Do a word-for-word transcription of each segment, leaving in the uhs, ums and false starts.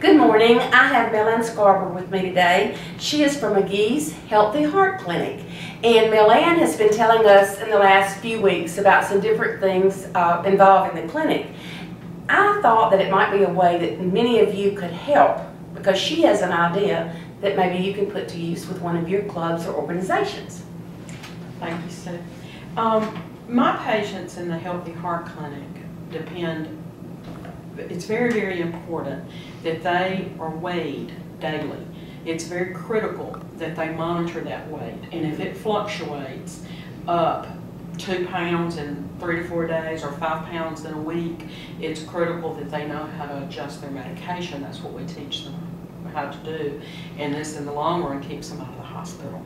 Good morning. I have Mell Ann Scarborough with me today. She is from Magee's Healthy Heart Clinic. And Mell Ann has been telling us in the last few weeks about some different things uh, involved in the clinic. I thought that it might be a way that many of you could help because she has an idea that maybe you can put to use with one of your clubs or organizations. Thank you, Sue. Um, my patients in the Healthy Heart Clinic depend It's very, very important that they are weighed daily. It's very critical that they monitor that weight. And if it fluctuates up two pounds in three to four days or five pounds in a week, it's critical that they know how to adjust their medication. That's what we teach them how to do. And this, in the long run, keeps them out of the hospital.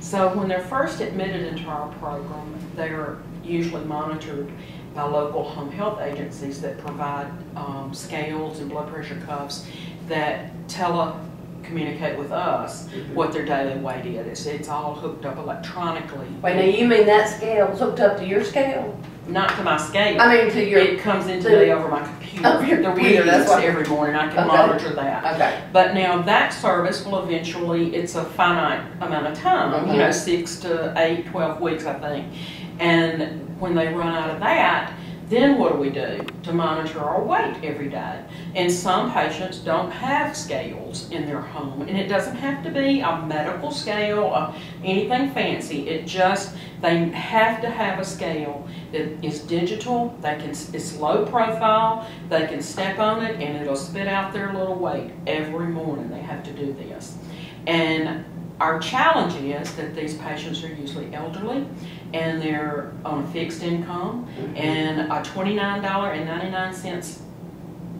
So when they're first admitted into our program, they're usually monitored by local home health agencies that provide um, scales and blood pressure cuffs that telecommunicate with us mm-hmm. what their daily weight is. It's, it's all hooked up electronically. Wait, now you mean that scale is hooked up to your scale? Not to my scale. I mean to your... It comes into me over my computer. Oh, your computer, that's what... Every morning I can okay. monitor that. Okay. But now that service will eventually, it's a finite amount of time, mm-hmm. you know, six to eight, twelve weeks, I think. And when they run out of that, then what do we do to monitor our weight every day? And some patients don't have scales in their home, and it doesn't have to be a medical scale or anything fancy. It just, they have to have a scale that is digital, they can, it's low profile, they can step on it and it'll spit out their little weight every morning. They have to do this. And our challenge is that these patients are usually elderly, and they're on a fixed income, mm-hmm. and a twenty-nine ninety-nine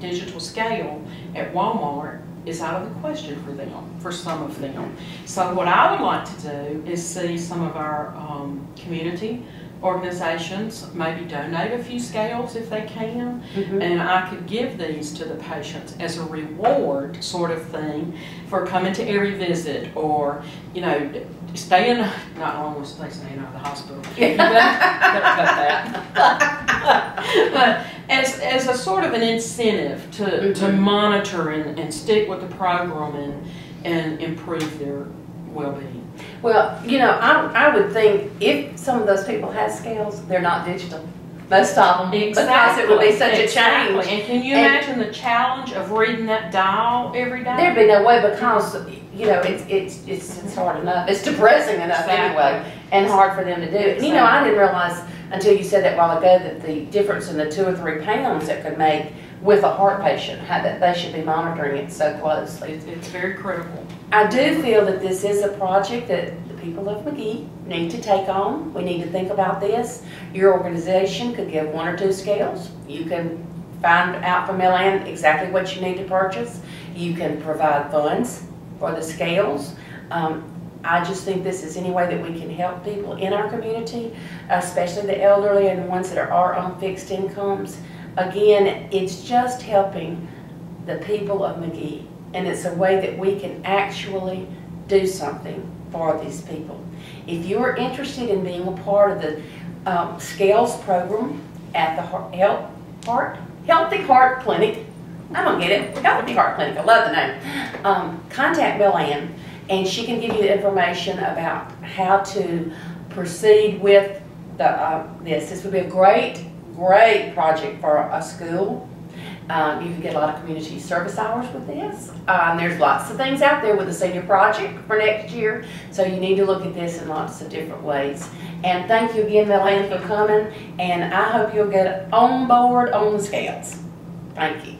digital scale at Walmart is out of the question for them, for some of them. So what I would like to do is see some of our um, community organizations maybe donate a few scales if they can, mm-hmm. and I could give these to the patients as a reward sort of thing for coming to every visit, or, you know, staying, not always staying out of the hospital, yeah. but, that. but as, as a sort of an incentive to, mm-hmm. to monitor and, and stick with the program and, and improve their well-being. Well, you know, I, I would think if some of those people had scales, they're not digital. Most of them. Exactly. Because it would be such exactly. a change. And can you and imagine the challenge of reading that dial every day? There'd be no way, because, you know, it's it's it's, it's hard enough. It's depressing enough exactly. anyway, and hard for them to do. Exactly. You know, I didn't realize until you said that a while ago that the difference in the two or three pounds that could make with a heart patient, how that they should be monitoring it so closely. It's, it's very critical. I do feel that this is a project that the people of Magee need to take on. We need to think about this. Your organization could give one or two scales. You can find out from Mell Ann exactly what you need to purchase. You can provide funds for the scales. Um, I just think this is any way that we can help people in our community, especially the elderly and the ones that are on fixed incomes. Again, it's just helping the people of Magee. And it's a way that we can actually do something for these people. If you are interested in being a part of the um, scales program at the heart, health, heart, Healthy Heart Clinic, I don't get it, Healthy Heart Clinic, I love the name, um, contact Mell Ann, and she can give you the information about how to proceed with the, uh, this. This would be a great, great project for a school. Um, you can get a lot of community service hours with this. Um, there's lots of things out there with the senior project for next year, so you need to look at this in lots of different ways. And thank you again, Mell Ann, for coming, and I hope you'll get on board on the scales. Thank you.